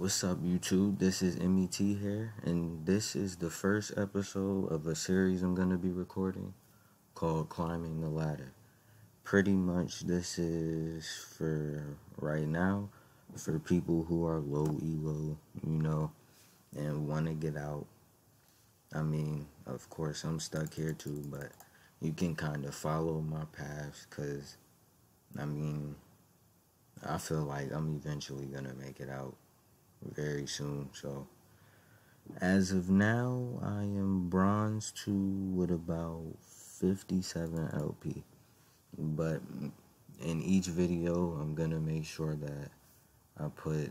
What's up, YouTube? This is EmyT here, and this is the first episode of a series I'm going to be recording called Climbing the Ladder. Pretty much this is for right now, for people who are low elo, you know, and want to get out. I mean, of course, I'm stuck here too, but you can kind of follow my paths because, I mean, I feel like I'm eventually going to make it out very soon. So, as of now, I am bronze 2 with about 57 LP. But in each video, I'm going to make sure that I put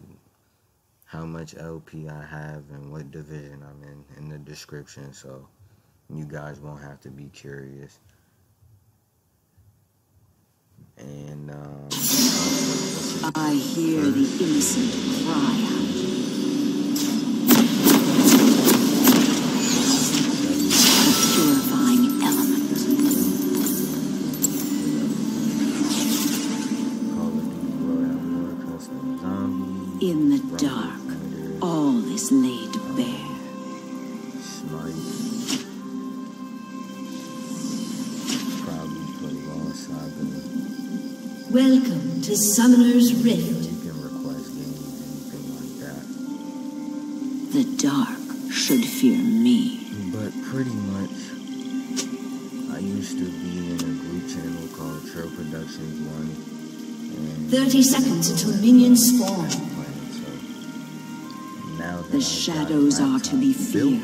how much LP I have and what division I'm in the description, so you guys won't have to be curious. And I hear the innocent cry out. A purifying element. In the dark, all is laid bare. Smite. Probably put it all aside. Welcome to Summoner's Rift. You can request anything like that. The dark should fear me. But pretty much, I used to be in a group channel called TRiL Productions One. 30 seconds until minions spawn. So the shadows are to be feared.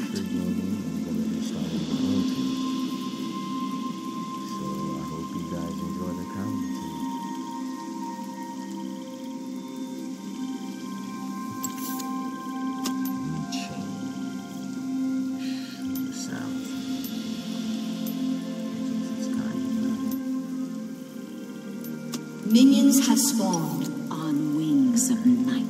Minions have spawned on wings of night.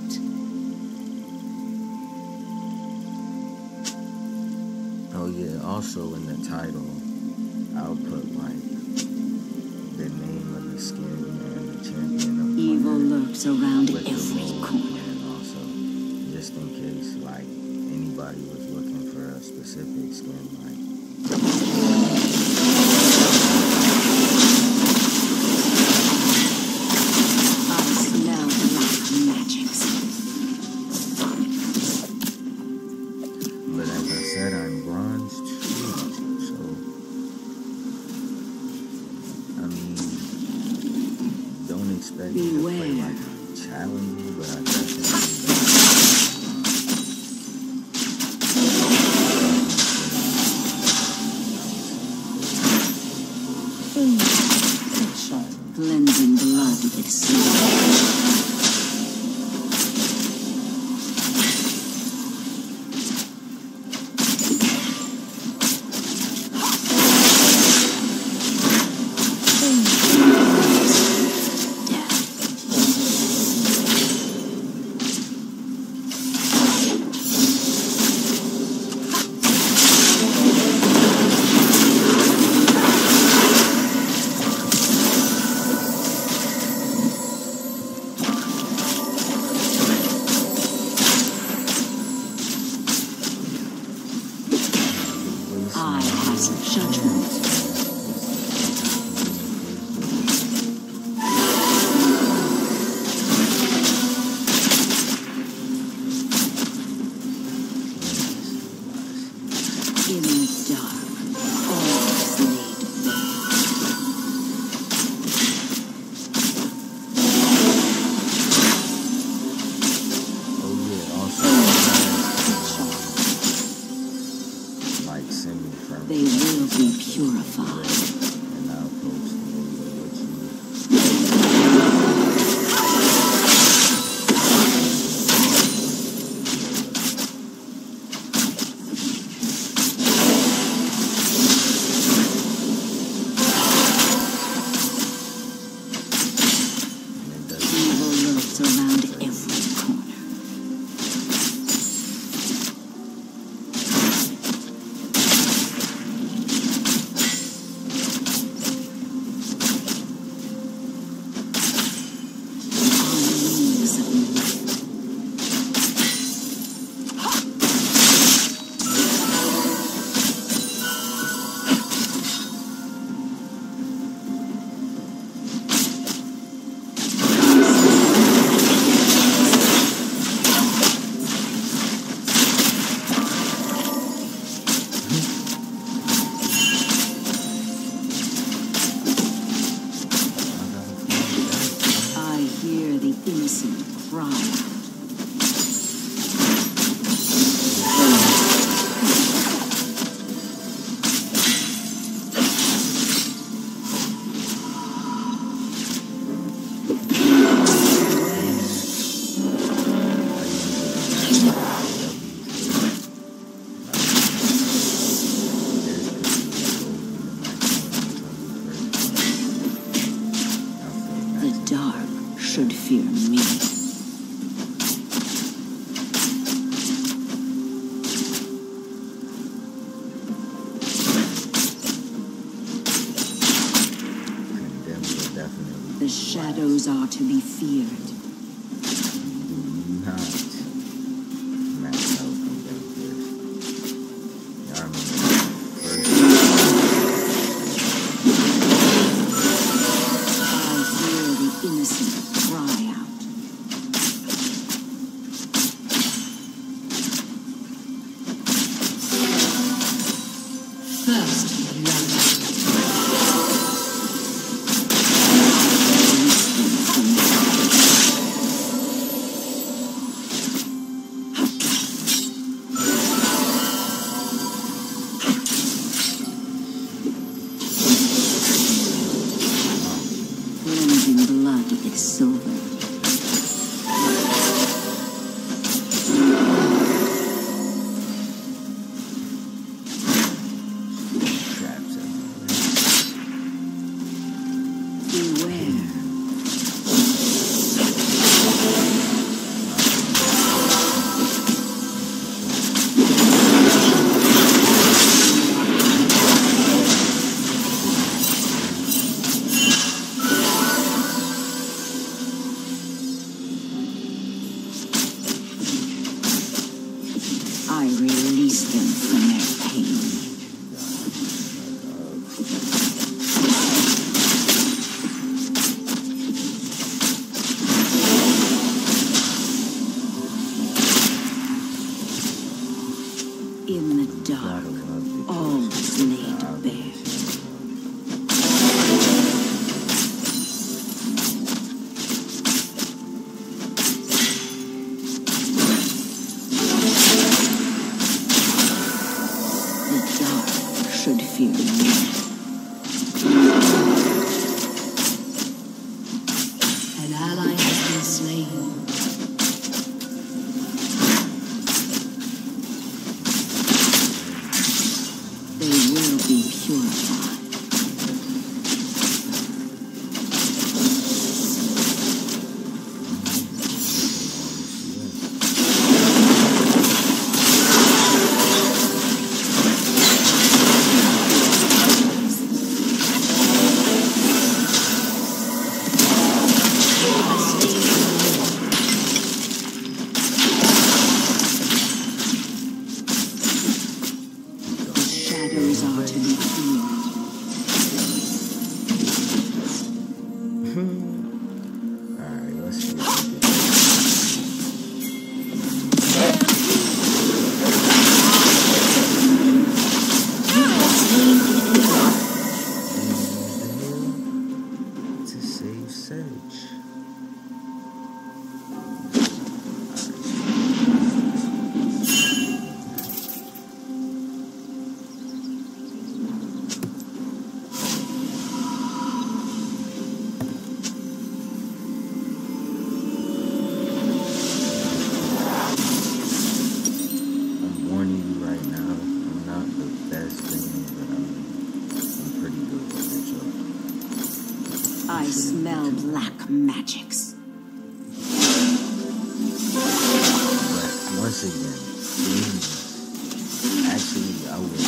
Oh yeah, also in the title, I'll put like the name of the skin and the champion of evil lurks around every corner. And also, just in case like anybody was looking for a specific skin, from. Should fear me. The shadows are to be feared. I smell black magics. But once again, actually, I would.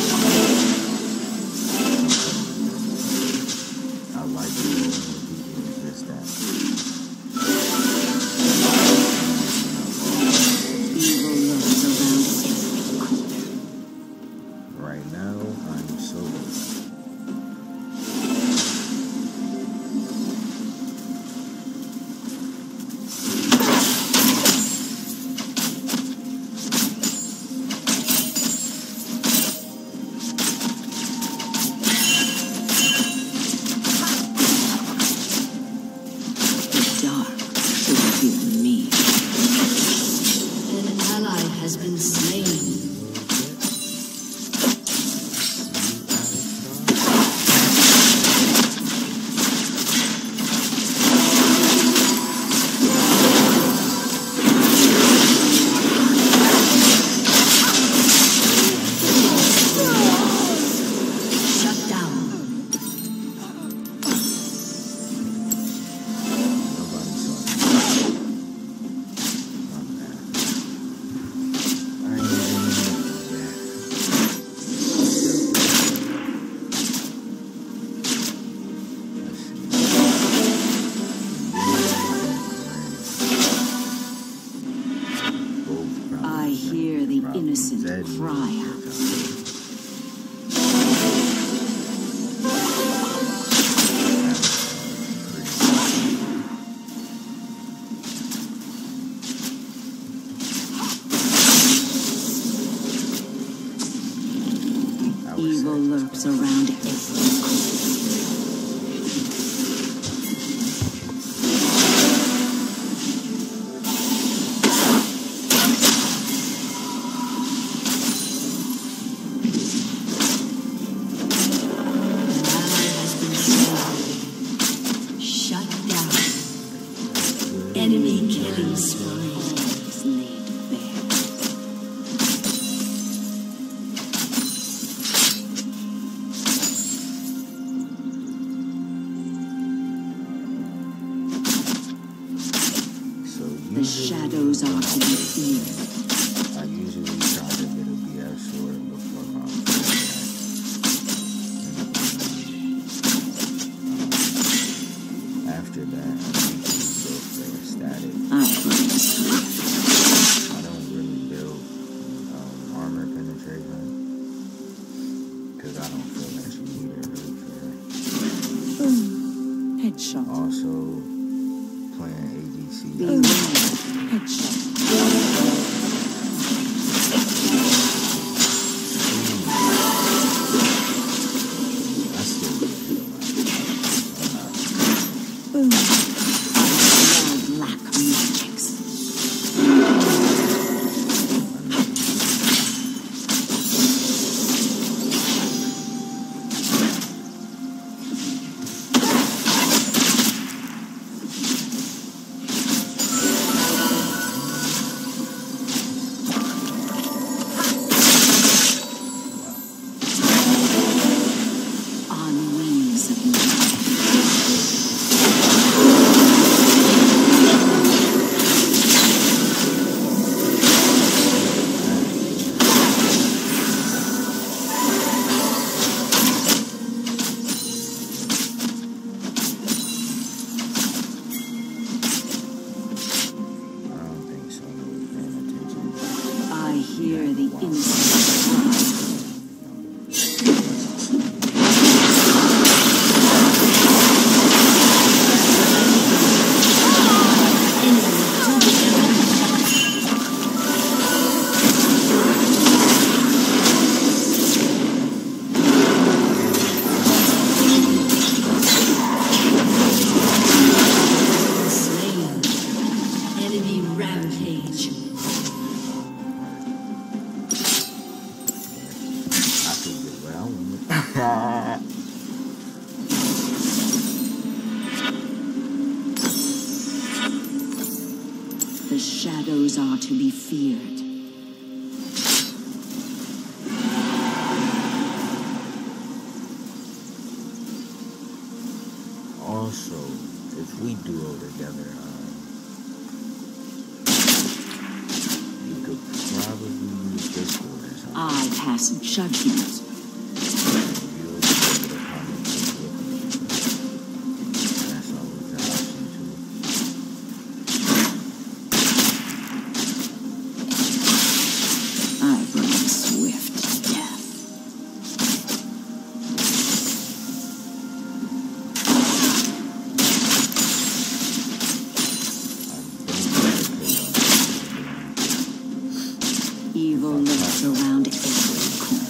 I like it when people resist that. innocent cry out. Evil lurks around every corner. The shadows are to be feared. I usually try to get a BS sword before my friend. After that, I usually build their static. I don't really build armor penetration because I don't feel that you need it really fair. Headshot. Also, playing ADC. The shadows are to be feared. Also, if we duo together, you could probably use this one or something. I pass judgment. Evil lurks around every corner.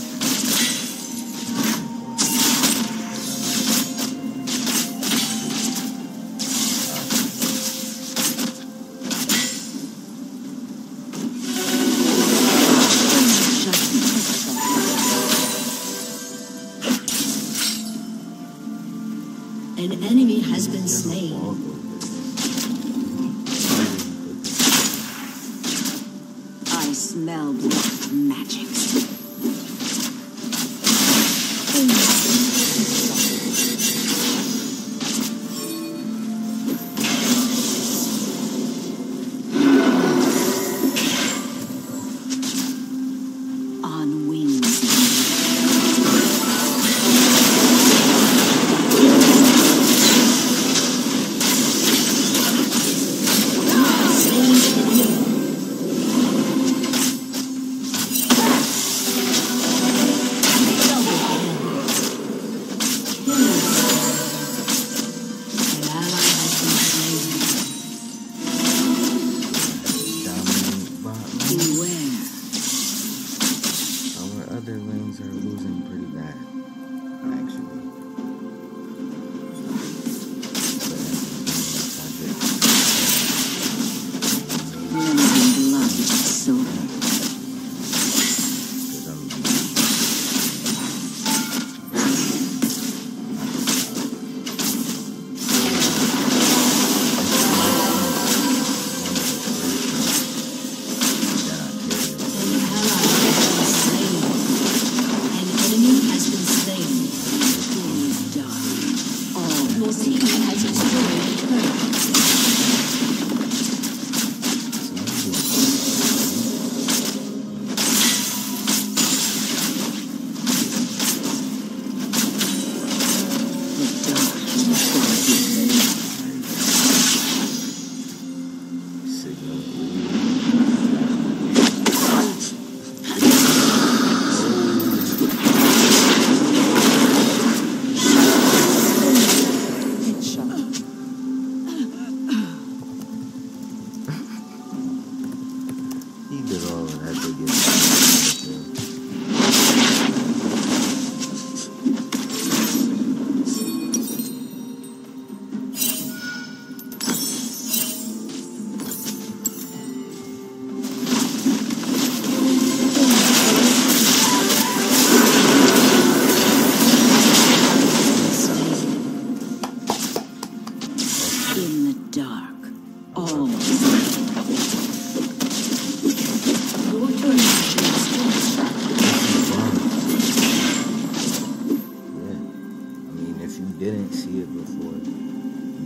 An enemy has been slain. Smell black magic. On wings. Beware. Our other lanes are losing pretty bad, actually.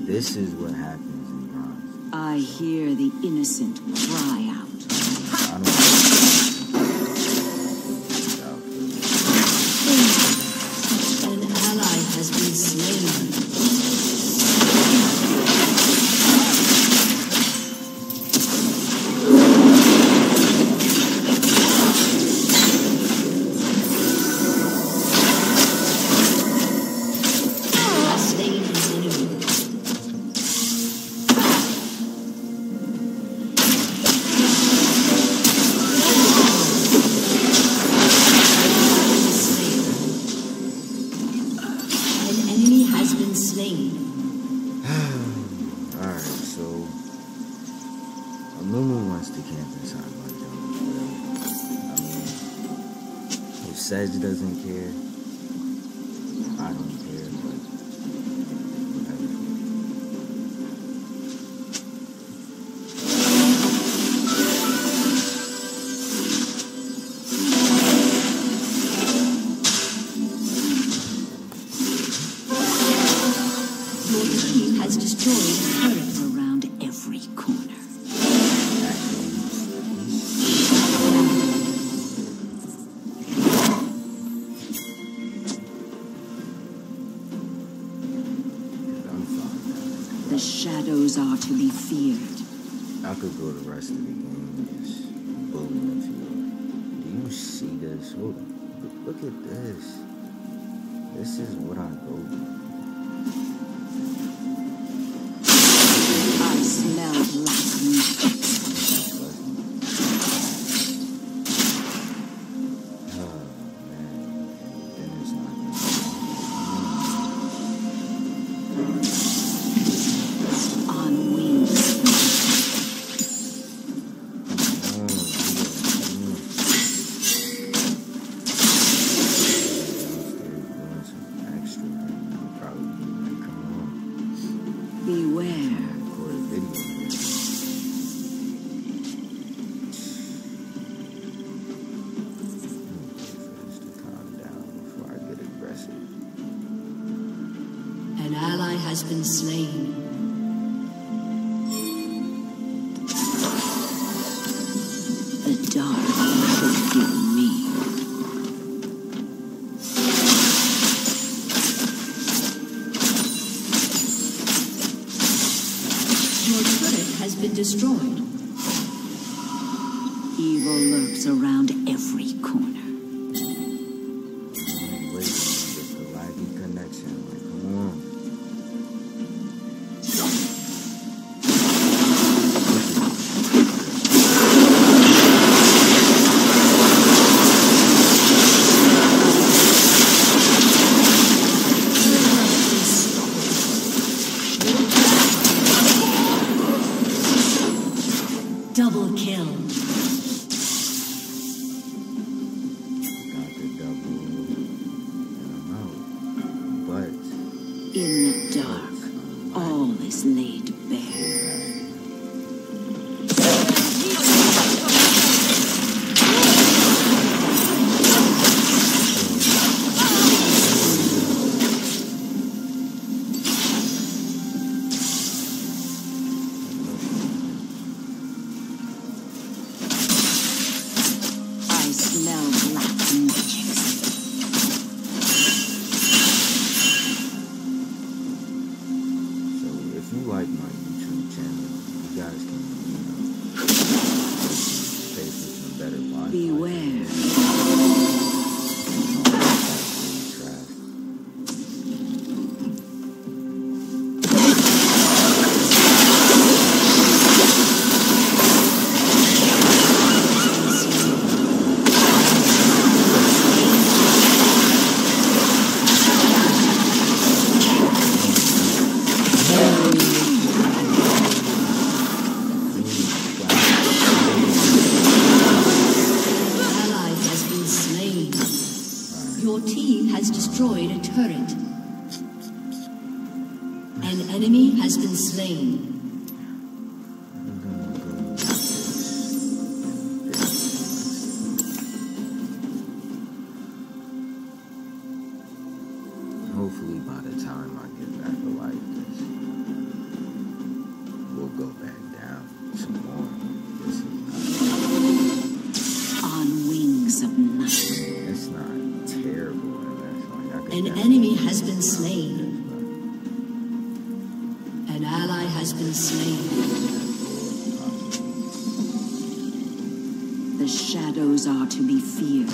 This is what happens in bronze. I hear the innocent cry out. I don't know. An ally has been slain. Sage doesn't care. I don't care, but whatever. Your team has destroyed the turret. The shadows are to be feared. I could go the rest of the game and just bully the field. Do you see this? Hold on. Look at this. This is what I go through. I smell black meat. An ally has been slain. The dark should kill me. Your turret has been destroyed. Evil lurks around every corner. Got the double and I'm out. But in the dark, all is laid bare. Hopefully by the time I get back alive, we'll go back down some more. This is not... On wings of night. It's not terrible. Like an enemy has been slain. An ally has been slain. The shadows are to be feared.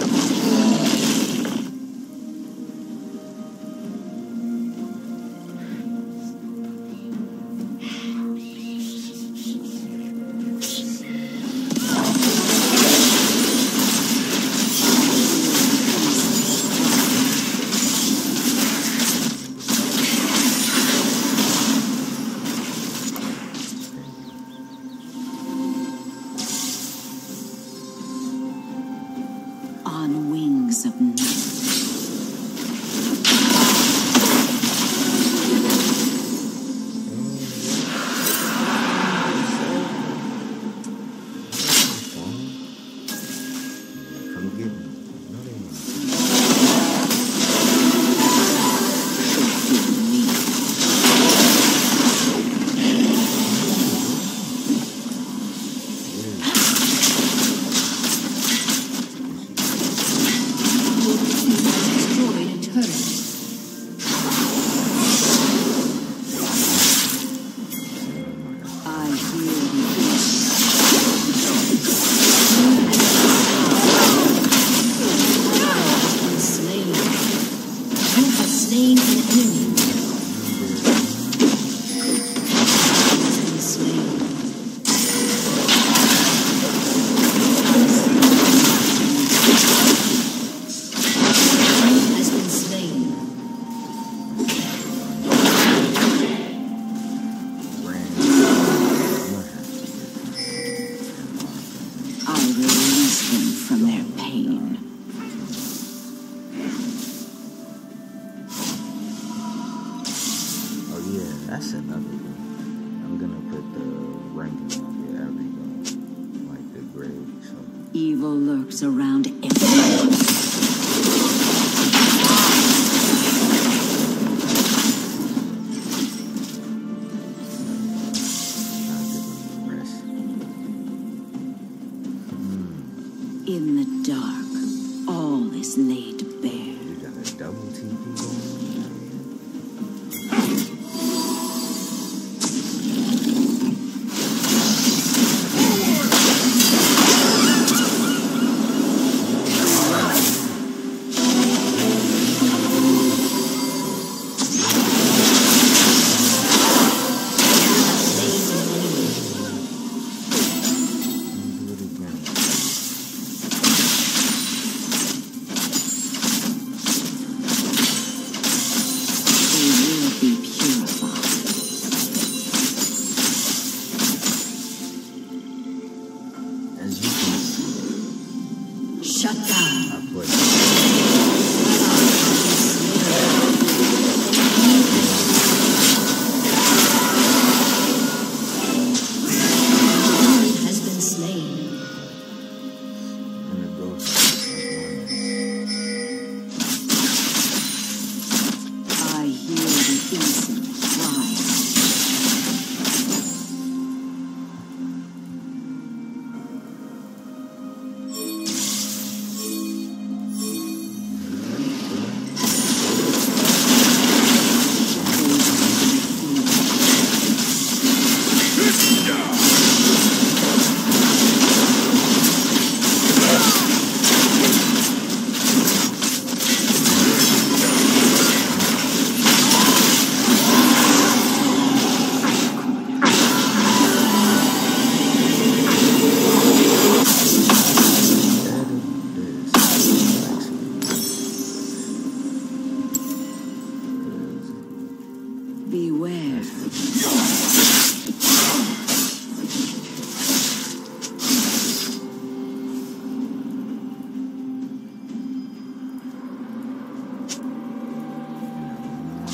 Shut down.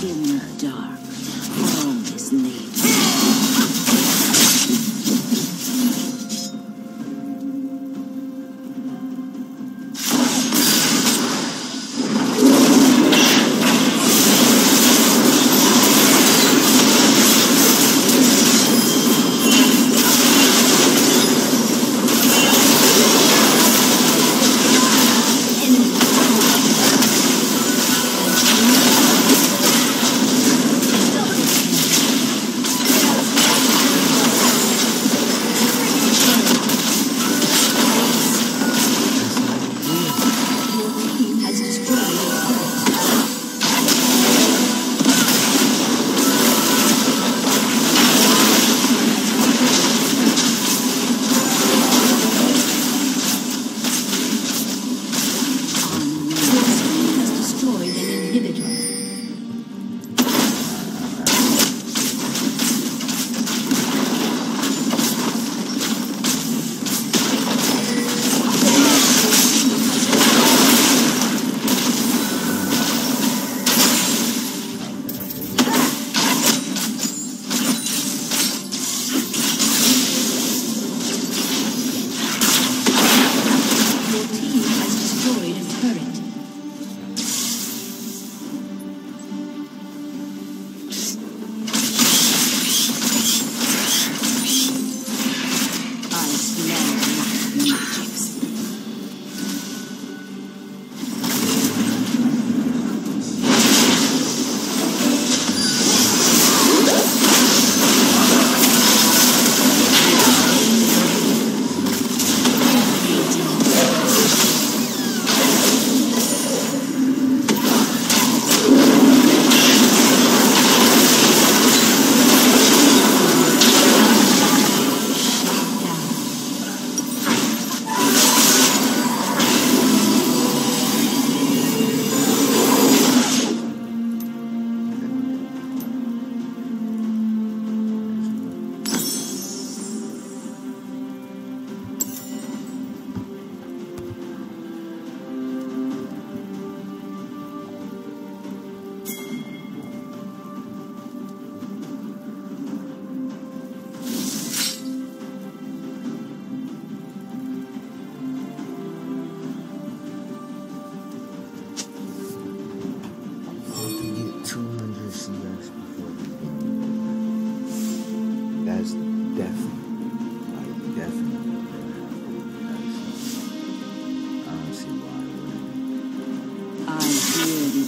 In the dark, all is laid.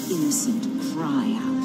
Innocent cry out.